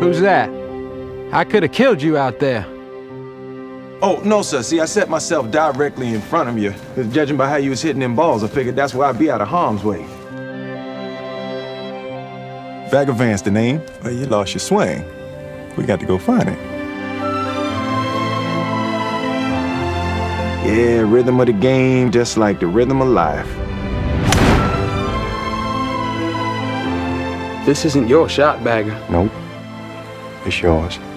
Who's that? I could have killed you out there. Oh, no, sir. See, I set myself directly in front of you. Because judging by how you was hitting them balls, I figured that's where I'd be out of harm's way. Bagger Vance, the name? Well, you lost your swing. We got to go find it. Yeah, rhythm of the game, just like the rhythm of life. This isn't your shot, Bagger. Nope. It's yours.